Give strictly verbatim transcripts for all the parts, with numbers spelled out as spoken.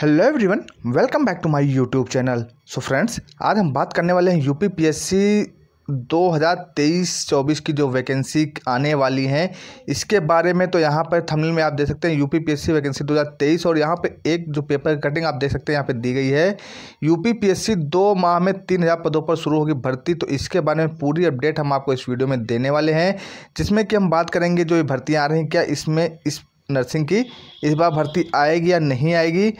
Hello everyone, welcome back to my YouTube channel. So friends, आज हम बात करने वाले हैं यूपीपीएससी दो हज़ार तेईस चौबीस की जो वैकेंसी आने वाली हैं इसके बारे में। तो यहाँ पर थंबनेल में आप देख सकते हैं यूपीपीएससी वैकेंसी दो हज़ार तेईस और यहाँ पे एक जो पेपर कटिंग आप देख सकते हैं यहाँ पे दी गई है। यूपीपीएससी दो माह में तीन हज़ार पदों पर शुरू होगी भर्ती, तो इसके बारे में पूरी अपडेट हम आपको इस वीडियो में देने वाले हैं, जिसमें कि हम बात करेंगे जो ये भर्तियाँ आ रही हैं, क्या इसमें इस नर्सिंग की इस बार भर्ती आएगी या नहीं आएगी,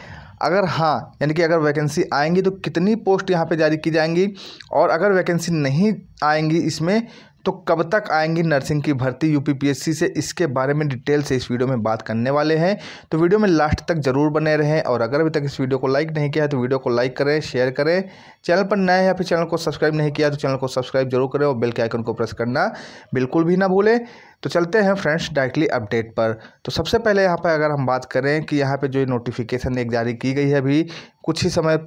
अगर हाँ यानी कि अगर वैकेंसी आएंगी तो कितनी पोस्ट यहाँ पे जारी की जाएंगी, और अगर वैकेंसी नहीं आएंगी इसमें तो कब तक आएंगी नर्सिंग की भर्ती यूपीपीएससी से, इसके बारे में डिटेल से इस वीडियो में बात करने वाले हैं। तो वीडियो में लास्ट तक ज़रूर बने रहें, और अगर अभी तक इस वीडियो को लाइक नहीं किया है तो वीडियो को लाइक करें, शेयर करें। चैनल पर नए हैं या फिर चैनल को सब्सक्राइब नहीं किया तो चैनल को सब्सक्राइब जरूर करें, और बेल के आइकन को प्रेस करना बिल्कुल भी ना भूलें। तो चलते हैं फ्रेंड्स डायरेक्टली अपडेट पर। तो सबसे पहले यहाँ पर अगर हम बात करें कि यहाँ पर जो नोटिफिकेशन एक जारी की गई है, अभी कुछ ही समय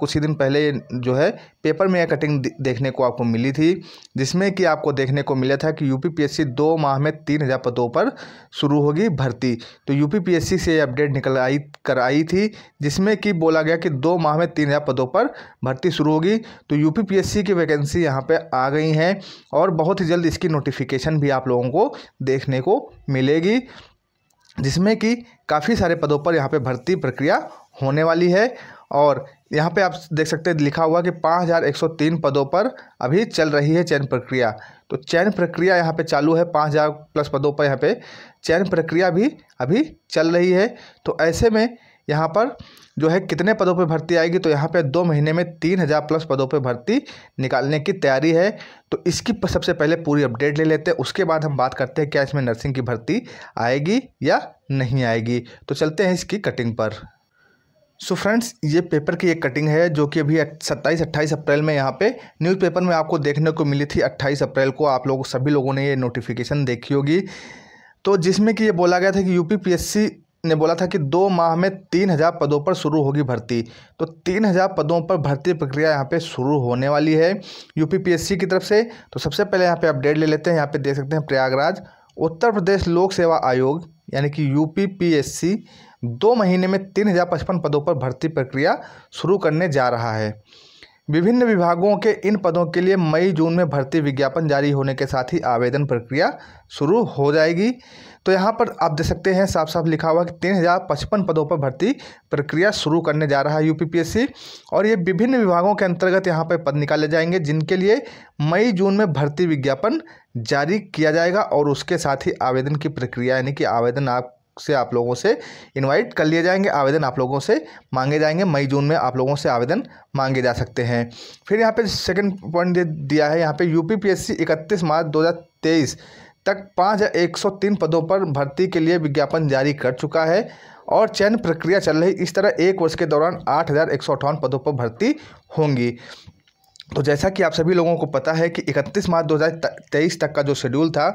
कुछ ही दिन पहले जो है पेपर में यह कटिंग देखने को आपको मिली थी, जिसमें कि आपको देखने को मिला था कि यूपीपीएससी दो माह में तीन हज़ार पदों पर शुरू होगी भर्ती। तो यूपीपीएससी से अपडेट निकल आई कर आई थी, जिसमें कि बोला गया कि दो माह में तीन हज़ार पदों पर भर्ती शुरू होगी। तो यूपीपीएससी की वैकेंसी यहाँ पे आ गई हैं, और बहुत ही जल्द इसकी नोटिफिकेशन भी आप लोगों को देखने को मिलेगी, जिसमें कि काफ़ी सारे पदों पर यहाँ पर भर्ती प्रक्रिया होने वाली है। और यहाँ पे आप देख सकते हैं लिखा हुआ कि पाँच हज़ार एक सौ तीन पदों पर अभी चल रही है चयन प्रक्रिया। तो चयन प्रक्रिया यहाँ पे चालू है, पाँच हज़ार प्लस पदों पर यहाँ पे चयन प्रक्रिया भी अभी चल रही है। तो ऐसे में यहाँ पर जो है कितने पदों पर भर्ती आएगी, तो यहाँ पे दो महीने में तीन हज़ार प्लस पदों पर भर्ती निकालने की तैयारी है। तो इसकी सबसे पहले पूरी अपडेट ले लेते हैं, उसके बाद हम बात करते हैं क्या इसमें नर्सिंग की भर्ती आएगी या नहीं आएगी। तो चलते हैं इसकी कटिंग पर। सो so फ्रेंड्स, ये पेपर की एक कटिंग है जो कि अभी सत्ताईस अट्ठाईस अप्रैल में यहाँ पे न्यूज़पेपर में आपको देखने को मिली थी। अट्ठाईस अप्रैल को आप लोग सभी लोगों ने ये नोटिफिकेशन देखी होगी, तो जिसमें कि ये बोला गया था कि यूपीपीएससी ने बोला था कि दो माह में तीन हज़ार पदों पर शुरू होगी भर्ती। तो तीन हज़ार पदों पर भर्ती प्रक्रिया यहाँ पे शुरू होने वाली है यूपीपीएससी की तरफ से। तो सबसे पहले यहाँ पे अपडेट ले लेते हैं। यहाँ पे देख सकते हैं प्रयागराज उत्तर प्रदेश लोक सेवा आयोग यानी कि यूपीपीएससी दो महीने में तीन हज़ार पचपन पदों पर भर्ती प्रक्रिया शुरू करने जा रहा है। विभिन्न विभागों के इन पदों के लिए मई जून में भर्ती विज्ञापन जारी होने के साथ ही आवेदन प्रक्रिया शुरू हो जाएगी। तो यहाँ पर आप देख सकते हैं साफ साफ लिखा हुआ कि तीन हज़ार पचपन पदों पर भर्ती प्रक्रिया शुरू करने जा रहा है यूपीपीएससी, और ये विभिन्न विभागों के अंतर्गत यहाँ पर पद निकाले जाएंगे, जिनके लिए मई जून में भर्ती विज्ञापन जारी किया जाएगा, और उसके साथ ही आवेदन की प्रक्रिया यानी कि आवेदन आप से आप लोगों से इनवाइट कर लिए जाएंगे, आवेदन आप लोगों से मांगे जाएंगे। मई जून में आप लोगों से आवेदन मांगे जा सकते हैं। फिर यहाँ पे सेकंड पॉइंट दिया है, यहाँ पे यूपीपीएससी इकतीस मार्च दो हज़ार तेईस तक पाँच हज़ार एक सौ तीन पदों पर भर्ती के लिए विज्ञापन जारी कर चुका है, और चयन प्रक्रिया चल रही। इस तरह एक वर्ष के दौरान आठ हज़ार एक सौ अट्ठावन पदों पर भर्ती होंगी। तो जैसा कि आप सभी लोगों को पता है कि इकतीस मार्च दो हज़ार तेईस तक का जो शेड्यूल था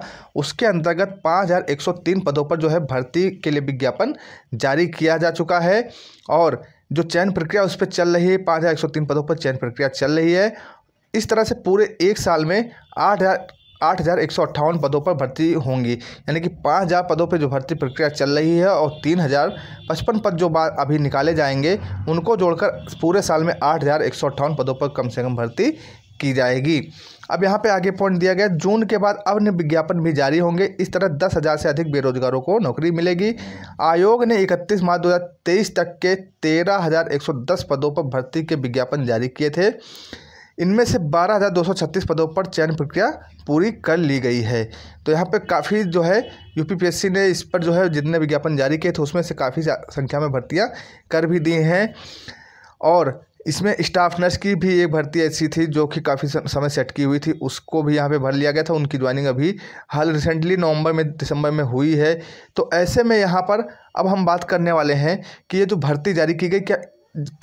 उसके अंतर्गत पाँच हज़ार एक सौ तीन पदों पर जो है भर्ती के लिए विज्ञापन जारी किया जा चुका है, और जो चयन प्रक्रिया उस पर चल रही है, पाँच हज़ार एक सौ तीन पदों पर चयन प्रक्रिया चल रही है। इस तरह से पूरे एक साल में आठ हज़ार आठ हज़ार एक सौ अट्ठावन पदों पर भर्ती होंगी, यानी कि पाँच हज़ार पदों पर जो भर्ती प्रक्रिया चल रही है, और तीन हज़ार पचपन पद जो बात अभी निकाले जाएंगे उनको जोड़कर पूरे साल में आठ हज़ार एक सौ अट्ठावन पदों पर कम से कम भर्ती की जाएगी। अब यहाँ पे आगे पॉइंट दिया गया, जून के बाद अन्य विज्ञापन भी जारी होंगे। इस तरह दस हज़ार से अधिक बेरोजगारों को नौकरी मिलेगी। आयोग ने इकतीस मार्च दो हज़ार तेईस तक के तेरह हज़ार एक सौ दस पदों पर भर्ती के विज्ञापन जारी किए थे। इनमें से बारह हज़ार दो सौ छत्तीस पदों पर चयन प्रक्रिया पूरी कर ली गई है। तो यहाँ पे काफ़ी जो है यूपीपीएससी ने इस पर जो है जितने विज्ञापन जारी किए थे उसमें से काफ़ी संख्या में भर्तियाँ कर भी दी हैं, और इसमें स्टाफ नर्स की भी एक भर्ती ऐसी थी जो कि काफ़ी समय से अटकी हुई थी, उसको भी यहाँ पे भर लिया गया था। उनकी ज्वाइनिंग अभी हाल रिसेंटली नवंबर में दिसंबर में हुई है। तो ऐसे में यहाँ पर अब हम बात करने वाले हैं कि ये जो भर्ती जारी की गई क्या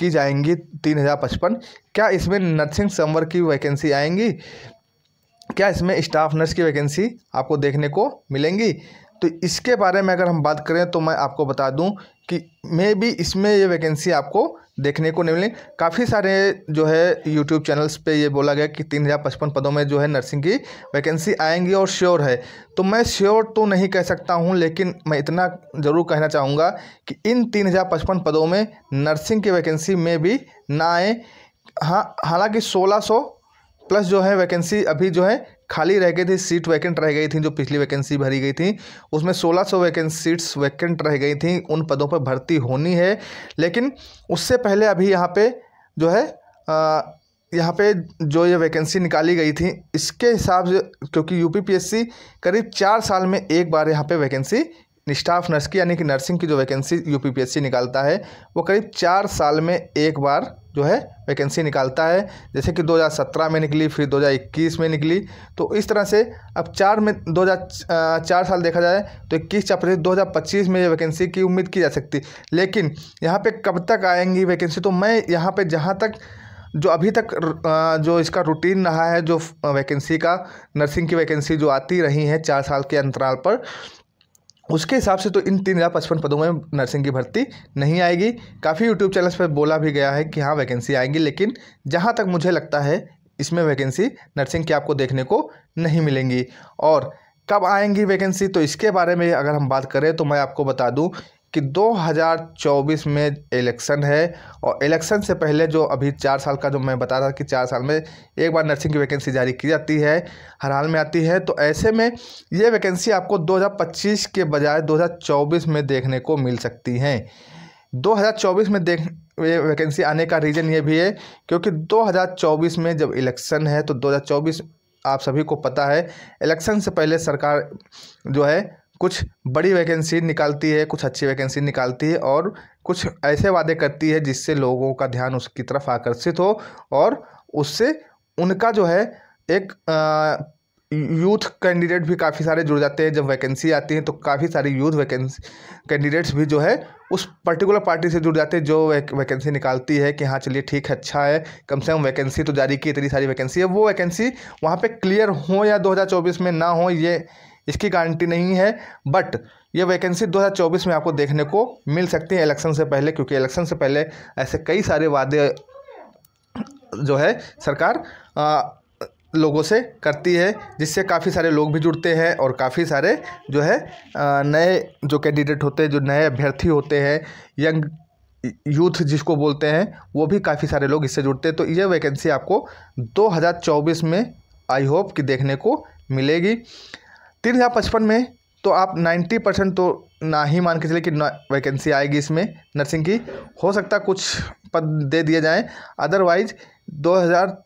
की जाएंगी तीन हज़ार पचपन, क्या इसमें नर्सिंग समवर की वैकेंसी आएंगी, क्या इसमें स्टाफ नर्स की वैकेंसी आपको देखने को मिलेंगी। तो इसके बारे में अगर हम बात करें तो मैं आपको बता दूं कि मे बी इसमें ये वैकेंसी आपको देखने को नहीं मिली। काफ़ी सारे जो है यूट्यूब चैनल्स पे ये बोला गया कि तीन हज़ार पचपन पदों में जो है नर्सिंग की वैकेंसी आएंगी और श्योर है, तो मैं श्योर तो नहीं कह सकता हूँ, लेकिन मैं इतना ज़रूर कहना चाहूँगा कि इन तीन हज़ार पचपन पदों में नर्सिंग की वैकेंसी में भी ना आए। हाँ, हालाँकि सोलह सौ प्लस जो है वैकेंसी अभी जो है खाली रह गई थी, सीट वैकेंट रह गई थी। जो पिछली वैकेंसी भरी गई थी उसमें सोलह सौ वैकेंसी सीट्स वैकेंट रह गई थी, उन पदों पर भर्ती होनी है। लेकिन उससे पहले अभी यहाँ पे जो है आ, यहाँ पे जो ये वैकेंसी निकाली गई थी इसके हिसाब से, क्योंकि यूपीपीएससी करीब चार साल में एक बार यहाँ पे वैकेंसी स्टाफ नर्स की यानी कि नर्सिंग की जो वैकेंसी यूपीपीएससी निकालता है वो करीब चार साल में एक बार जो है वैकेंसी निकालता है। जैसे कि दो हज़ार सत्रह में निकली, फिर दो हज़ार इक्कीस में निकली, तो इस तरह से अब चार में दो हज़ार चार साल देखा जाए तो इक्कीस अप्रैल दो हज़ार पच्चीस में ये वैकेंसी की उम्मीद की जा सकती। लेकिन यहाँ पे कब तक आएंगी वैकेंसी, तो मैं यहाँ पे जहाँ तक जो अभी तक जो इसका रूटीन रहा है, जो वैकेंसी का नर्सिंग की वैकेंसी जो आती रही है चार साल के अंतराल पर, उसके हिसाब से तो इन तीन हज़ार पचपन पदों में नर्सिंग की भर्ती नहीं आएगी। काफ़ी यूट्यूब चैनल्स पर बोला भी गया है कि हाँ वैकेंसी आएगी, लेकिन जहाँ तक मुझे लगता है इसमें वैकेंसी नर्सिंग की आपको देखने को नहीं मिलेंगी। और कब आएंगी वैकेंसी, तो इसके बारे में अगर हम बात करें तो मैं आपको बता दूं कि दो हज़ार चौबीस में इलेक्शन है, और इलेक्शन से पहले जो अभी चार साल का जो मैं बता रहा था कि चार साल में एक बार नर्सिंग की वैकेंसी जारी की जाती है, हर हाल में आती है, तो ऐसे में ये वैकेंसी आपको दो हज़ार पच्चीस के बजाय दो हज़ार चौबीस में देखने को मिल सकती हैं। दो हज़ार चौबीस में देख वैकेंसी आने का रीज़न ये भी है क्योंकि दो हज़ार चौबीस में जब इलेक्शन है तो दो हज़ार चौबीस आप सभी को पता है इलेक्शन से पहले सरकार जो है कुछ बड़ी वैकेंसी निकालती है, कुछ अच्छी वैकेंसी निकालती है और कुछ ऐसे वादे करती है जिससे लोगों का ध्यान उसकी तरफ आकर्षित हो और उससे उनका जो है एक आ, यूथ कैंडिडेट भी काफ़ी सारे जुड़ जाते हैं। जब वैकेंसी आती है तो काफ़ी सारे यूथ वैकेंसी कैंडिडेट्स भी जो है उस पर्टिकुलर पार्टी से जुड़ जाते हैं जो वैक, वैकेंसी निकालती है कि हाँ चलिए ठीक है, अच्छा है, कम से कम वैकेंसी तो जारी की, इतनी सारी वैकेंसी है। वो वैकेंसी वहाँ पर क्लियर हो या दो हज़ार चौबीस में ना हो ये इसकी गारंटी नहीं है, बट ये वैकेंसी दो हज़ार चौबीस में आपको देखने को मिल सकती है इलेक्शन से पहले, क्योंकि इलेक्शन से पहले ऐसे कई सारे वादे जो है सरकार आ, लोगों से करती है जिससे काफ़ी सारे लोग भी जुड़ते हैं और काफ़ी सारे जो है आ, नए जो कैंडिडेट होते हैं, जो नए अभ्यर्थी होते हैं, यंग यूथ जिसको बोलते हैं, वो भी काफ़ी सारे लोग इससे जुड़ते हैं। तो ये वैकेंसी आपको दो हज़ार चौबीस में आई होप कि देखने को मिलेगी। तीन हज़ार पचपन में तो आप नब्बे परसेंट तो ना ही मान के चले कि वैकेंसी आएगी इसमें नर्सिंग की, हो सकता कुछ पद दे दिए जाएं, अदरवाइज दो हज़ार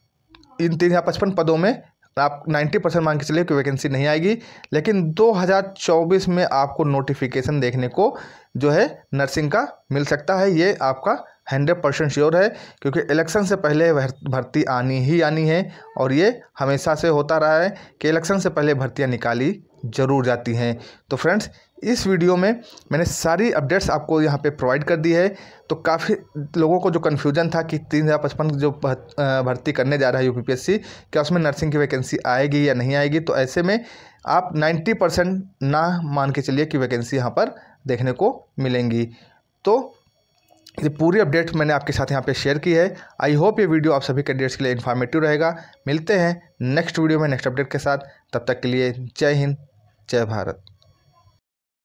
इन तीन हज़ार पचपन पदों में आप नब्बे परसेंट मान के चले कि वैकेंसी नहीं आएगी। लेकिन दो हज़ार चौबीस में आपको नोटिफिकेशन देखने को जो है नर्सिंग का मिल सकता है, ये आपका हंड्रेड परसेंट श्योर है, क्योंकि इलेक्शन से पहले भर्ती आनी ही आनी है और ये हमेशा से होता रहा है कि इलेक्शन से पहले भर्तियां निकाली ज़रूर जाती हैं। तो फ्रेंड्स, इस वीडियो में मैंने सारी अपडेट्स आपको यहाँ पे प्रोवाइड कर दी है। तो काफ़ी लोगों को जो कन्फ्यूजन था कि तीन हज़ार पचपन जो भर्ती करने जा रहा है यूपीपीएससी, क्या उसमें नर्सिंग की वैकेंसी आएगी या नहीं आएगी, तो ऐसे में आप नाइन्टी परसेंट ना मान के चलिए कि वैकेंसी यहाँ पर देखने को मिलेंगी। तो ये पूरी अपडेट मैंने आपके साथ यहाँ पे शेयर की है। आई होप ये वीडियो आप सभी कैंडिडेट्स के लिए इन्फॉर्मेटिव रहेगा। मिलते हैं नेक्स्ट वीडियो में नेक्स्ट अपडेट के साथ, तब तक के लिए जय हिंद, जय भारत।